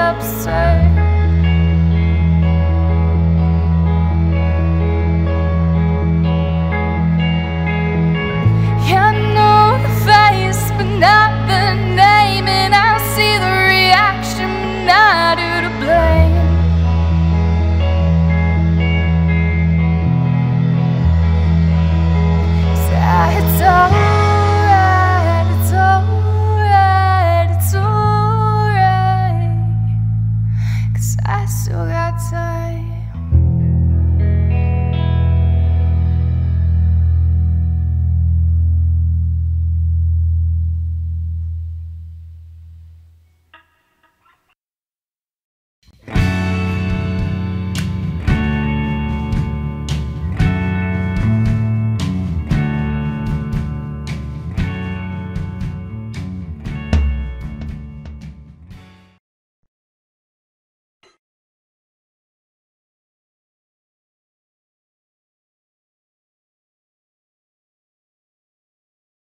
absurd. Yeah, I know the face, but not the name, and I see the reaction, but not who to blame. It's alright, it's alright, it's alright, 'cause I still got time.